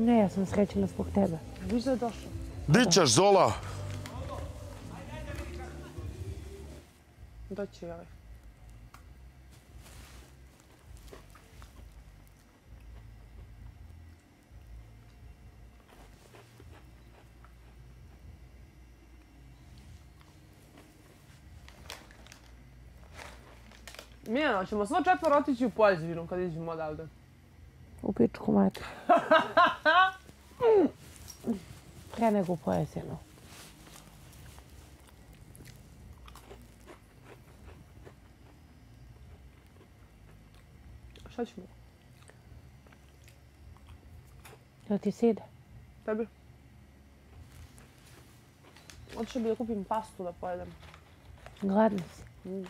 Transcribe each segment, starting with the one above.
Ne, ja sam srećena zbog tebe. Viš da je došla. Di ćeš, Zola? Doći joj. Miljana, ćemo svo četvor otići u Poljsku kad iđemo odavde. U pičku mati. Pre nego u Poljsku. Šta ćemo? Da ti se ide? Tebi. Odšao bi da kupim pastu da pojedem. Gladna si.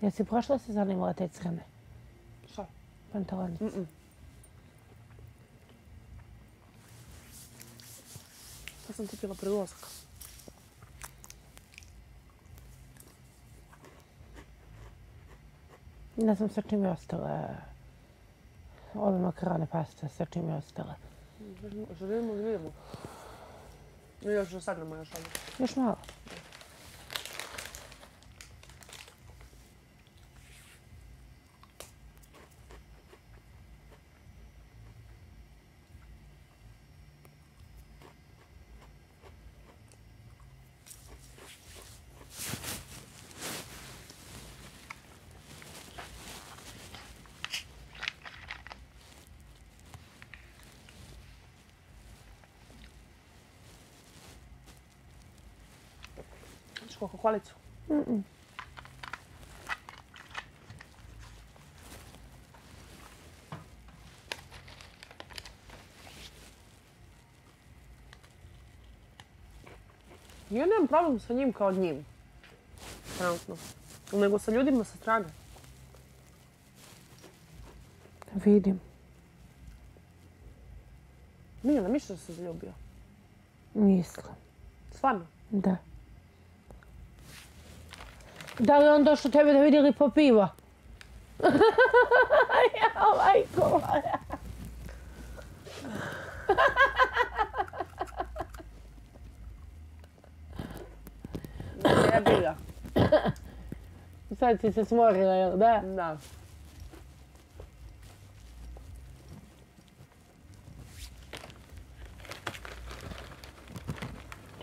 Jesi prošla se zanimala te crne? Šta? Pantalonice. Šta sam kupila pri ulazku? Ne znam sa čim je ostala. Ove makarone pasta sa čim je ostala. Želimo da vidimo. Još da sagnemo još ovdje. Još malo. Kokolicu. Ja nemam problem sa njim kao njim. Trenutno. Nego sa ljudima sa strane. Vidim. Miljana, misliš da se zaljubio? Mislim. Stvarno? Da. Da li je on došao tebe da vidjeli po piva? Jao, majko moja. Ja bila. Sad si se smorila, jel da? Da.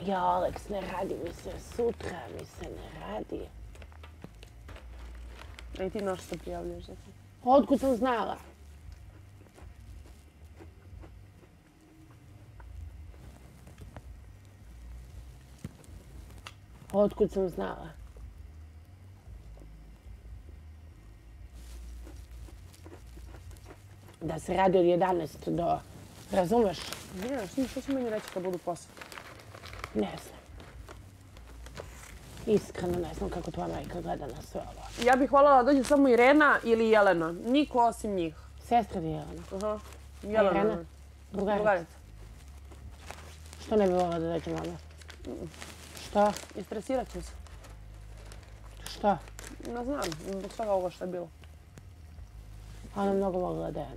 Ja, Aleks, ne radi mi se sutra, mi se ne radi. A i ti naš se prijavljaš za to? Otkud sam znala? Otkud sam znala? Da se radi od 11 do... Razumeš? Znaš, što će meni reći kad budu posao? Ne znam. Iskreno ne znam kako tvoja majka gleda na sve ovo. Ja bih voljela da dođe samo Irena ili Jelena. Niko osim njih. Sestra bi Jelena. Aha. Jelena? Drugarica. Što ne bi voljela da dođe mama? Što? Istresirat ću se. Što? Ne znam. Zbog svega ovo što je bilo. Ona mnogo mogla da je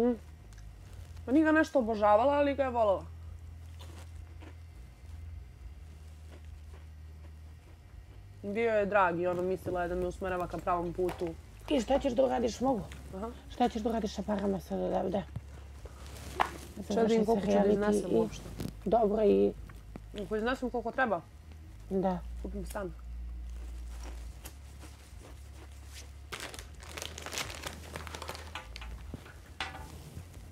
ona. Nije ga nešto obožavala, ali ga je voljela. Bio je drag i ona mislila je da me usmerava ka pravom putu. I šta ćeš da uradiš? Mogu? Šta ćeš da uradiš sa parama sad odavde? Čedim koliko ću da iznesem uopšte. Dobro i... Ako iznesem koliko treba? Da. Kupim stan.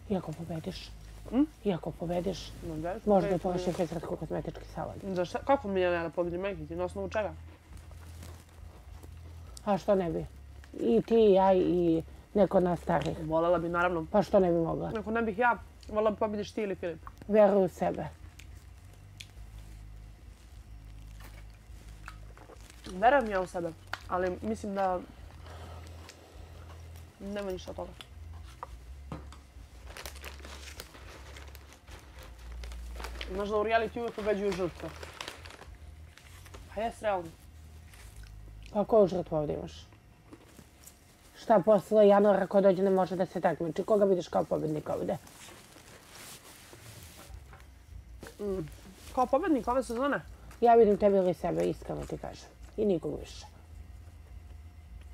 I ako pobediš? I ako pobediš, možeš da površi frizratko kozmetički salad. Kako Milena pobedi Mikicu? Na osnovu čega? A što ne bi? I ti, i ja, i neko od nas starih. Voljela bi, naravno. Pa što ne bi mogla? Ako ne bih ja, voljela bi pobediš ti ili Filip. Veruj u sebe. Verujem ja u sebe, ali mislim da nema ništa od toga. Znaš da u realitiju uvijek pobeđuju žrtve. Pa jes realno. Pa koju žrtvu ovdje imaš? Šta posle januara ko dođe ne može da se takmiči? Koga vidiš kao pobednik ovdje? Kao pobednik ove sezone? Ja vidim tebe ili sebe, iskreno ti kažem. I nikog više.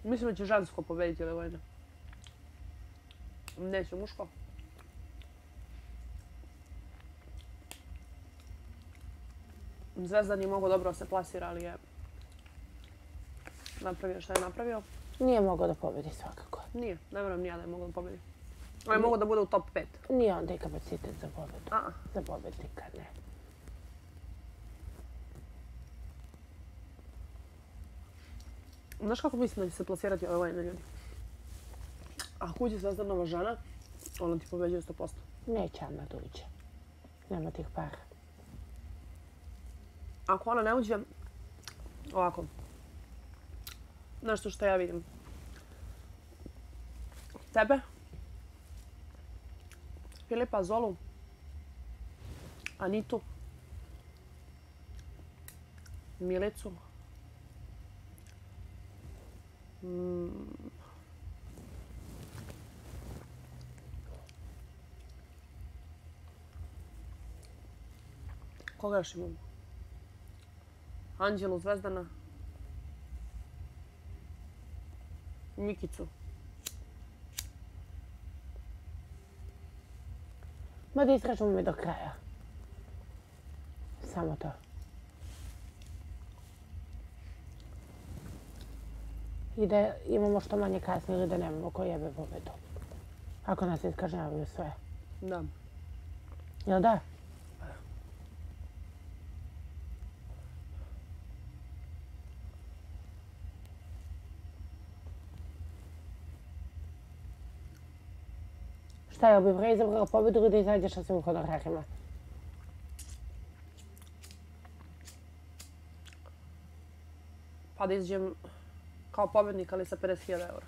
Mislim da će žensko pobediti ili vojno. Neće muško. Zvezdan je mogao dobro se plasira, ali je napravio što je napravio. Nije mogao da pobedi svakako. Nije, ne vjerujem nija da je mogao da pobedi. On je mogao da bude u top 5. Nije onda i kapacitet za pobedu. Za pobednika, ne. Znaš kako mislim da će se plasirati ove vojne ljudi? Ako uđe Zvezdanova žena, ona ti pobeđuje 100%. Neće Ana da uđe. Nema tih para. Ako ona ne uđe, ovako, nešto što ja vidim, tebe, Filipa, Zolu, Anitu, Milicu, koga još imamo? Anđelo, Zvezdana, Mikicu. Ma da istražimo me do kraja. Samo to. I da imamo što manje kasnije ili da nemamo ko jebe pobedu. Ako nas iskažnjavaju sve. Da. Jel da? Šta je, bi vreo izabrala pobedu ili da izađeš sa svim honorarima? Pa da izađem kao pobednik, ali sa 50.000 eura.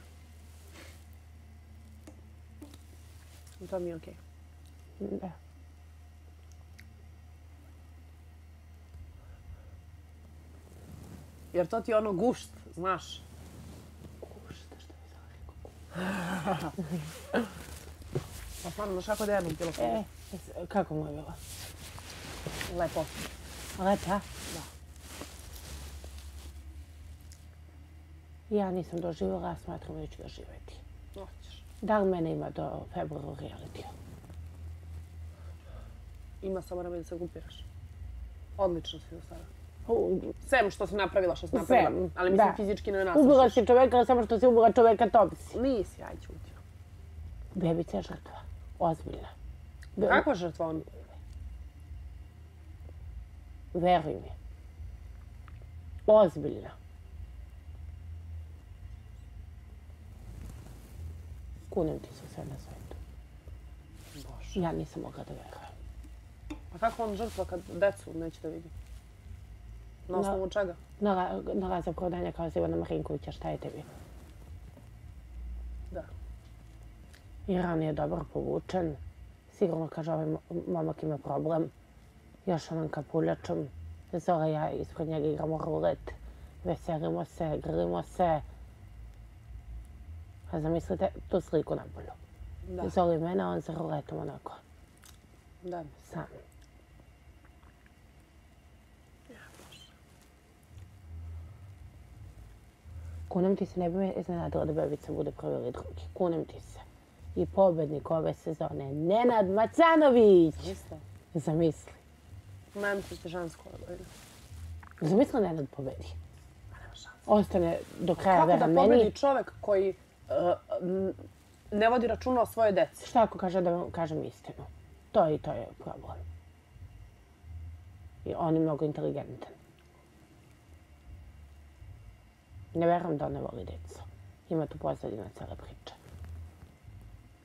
To mi je okej. Da. Jer to ti je ono gušt, znaš. Gušt, što bi sam rekao. Pa stvarno, znaš kako da je jednom bilo svoje? Kako mu je bilo? Lepo. Lepa? Da. Ja nisam doživjela, a smatram da ću doživjeti. Hoćeš. Da li mene ima do februara u realitiju? Ima, samo nemoj da se kupiraš. Odlično si do sada. Sem što si napravila što si napravila. Ali mislim fizički ne naslušaš. Ubila si čoveka, samo što si ubila čoveka, to bi si. Nisi, aj ćuti. Bebica je žrtva. Ozbiljna. Kako žrtva on? Veruj mi. Ozbiljna. Kunem ti se sve na svetu. Bože. Ja nisam mogla da verujem. A kako on žrtva kad decu neće da vidi? Na osnovu čega? Nalaze prodanja kao Zivana Marinkovića. Šta je tebi? Da. Iran je dobro povučen. Sigurno, kaže, ovaj momak ima problem. Još onom kapuljačom. Zola i ja ispred njega igramo rulet. Veselimo se, grlimo se. A zamislite tu sliku na polju. Zola i mene, on za ruletom onako. Da. Sam. Kunem ti se, ne bi me iznenadila da bebica bude prvi ili drugi. Kunem ti se. I pobednik ove sezone, Nenad Macanović! Zamisli. Zamisli. Najmo se će žensko odbojiti. Zamisli Nenad pobedi. Nema šansa. Ostane do kraja vera meni. Kako da pobedi čovek koji ne vodi računa o svojoj deci? Šta ako kaže da vam kažem istinu? To i to je problem. I on je mnogo inteligentan. Ne verujem da on ne voli decu. Ima tu pozadina cele priče.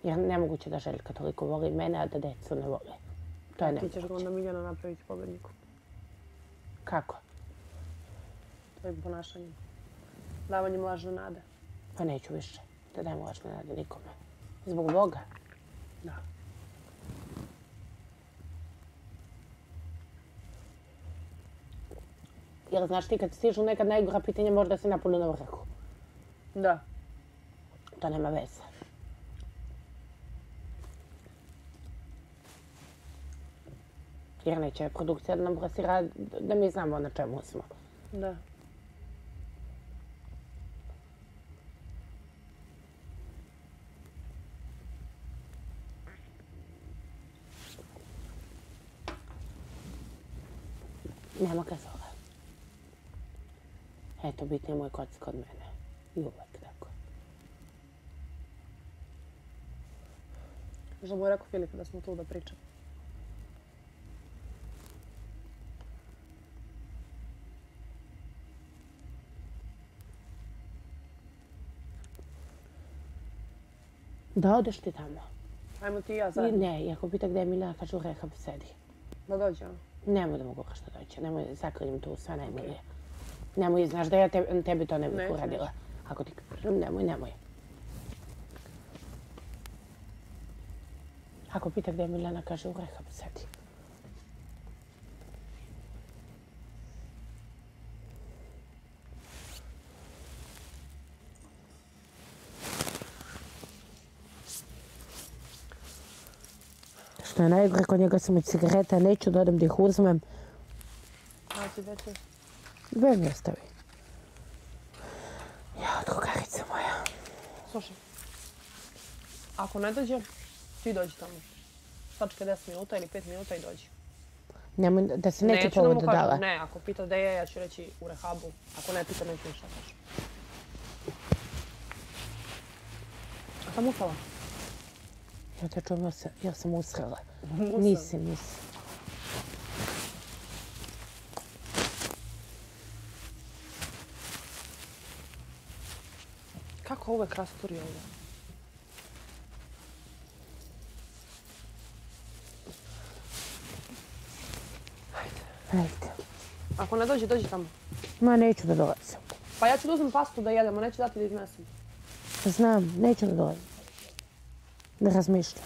Jer nemoguće da Željka toliko voli mene, a da decu ne vole. To je nemoguće. Ti ćeš ga onda Miljana napraviti pobednikom. Kako? Tvojim ponašanjem. Davanjem lažne nade. Pa neću više da dajem lažne nade nikome. Zbog Boga? Da. Jer znaš ti kad stižu nekad najgora pitanja možda si napolju na vrhu. Da. To nema veze. Jer neće produkcija da nam plasira da mi znamo na čemu smo. Da. Nema ga Zola. Eto, bitnije moj kocka od mene. I uvek tako. Možda mu je rekao Filipu da smo tu da pričamo. Da odeš ti tamo. Ajmo ti i ja zajedno. Ne, ako pita gdje je Milena, kažu rehab sedi. Da dođe ono? Nemoj da mu govoraš da dođe. Nemoj, zakrijem tu sve najbolje. Nemoj, znaš da ja tebi to ne bih uradila. Ako ti kažem nemoj, nemoj. Ako pita gdje je Milena, kaže u rehab sedi. Što je najgore, kod njega sam od cigareta, neću da odem da ih uzmem. Znači, da ćeš? Dve mi ostavi. Jao, drugarica moja. Slušaj, ako ne dođe, ti dođi tamo. Stačka 10 minuta ili 5 minuta i dođi. Nemoj da se neće povod dodala. Ne, ako pita da je, ja ću reći u rehabu. Ako ne pita, neću ništa kaži. A sam ustala? Ja te čujem, ja sam usrela. Nisi. Kako uvek rasturi ovo? Hajde. Ako ne dođe, dođi tamo. Ma, neću da dolazim. Pa ja ću da uzmem pastu da jedem, a neću dati da iznesem. Znam, neću da dolazim. Da razmišljam.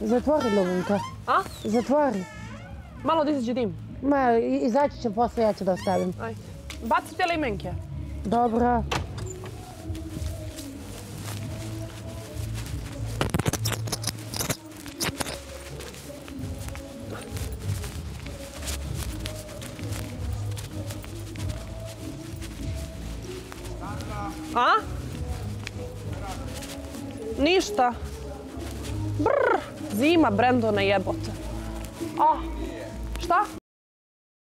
Zatvori, Lumenko. A? Zatvori. Malo da izađe dim. Ma, izaći će posle, ja ću da ostavim. Ajde. Baci te limenke. Dobro. A? Ništa. Brr, zima Brendona jebote. A, šta?